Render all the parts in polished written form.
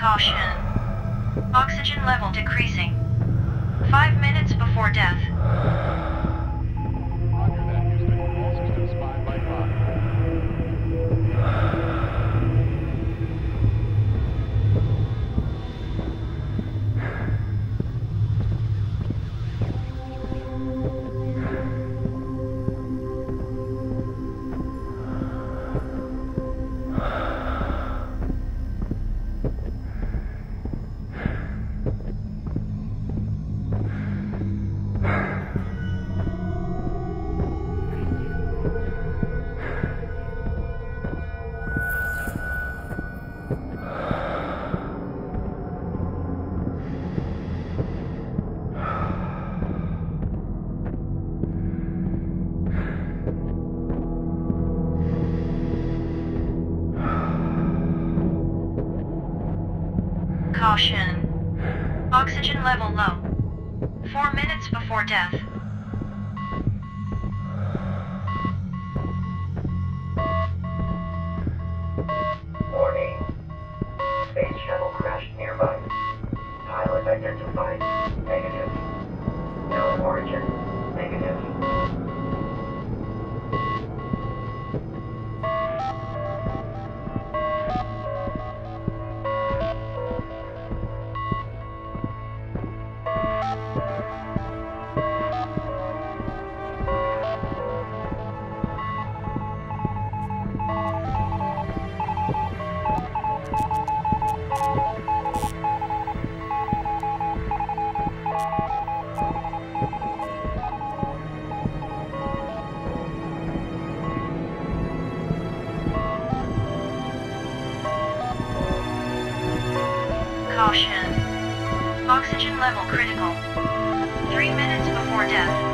Caution. Oxygen level decreasing. 5 minutes before death. Caution. Oxygen level low. 4 minutes before death. Warning. Space shuttle crashed nearby. Pilot identified. Negative. No origin. Negative. Oxygen level critical. 3 minutes before death.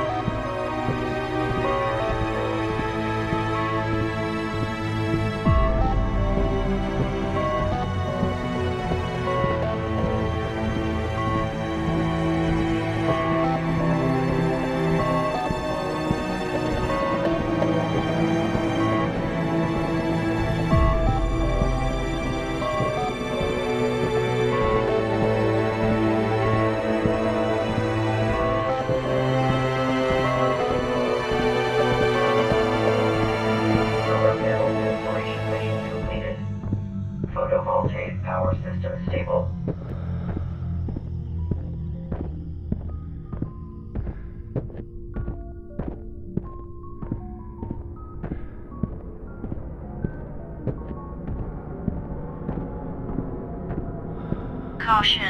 Caution.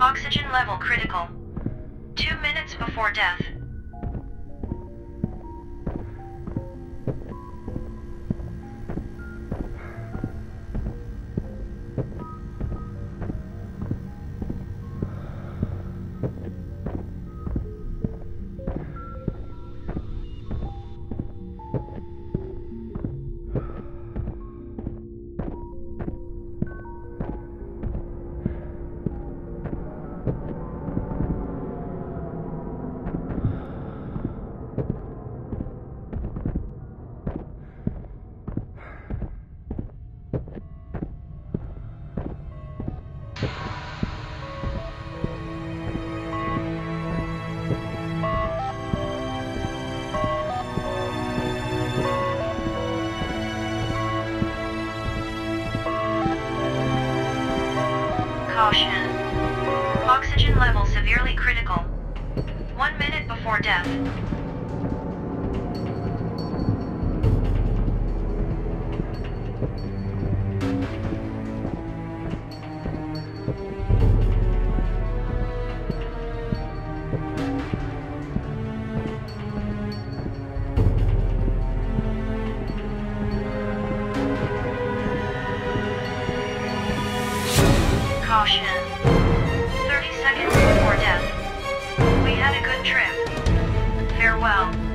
Oxygen level critical. 2 minutes before death. Caution. Oxygen level severely critical. 1 minute before death. Caution. 30 seconds before death. We had a good trip. Farewell.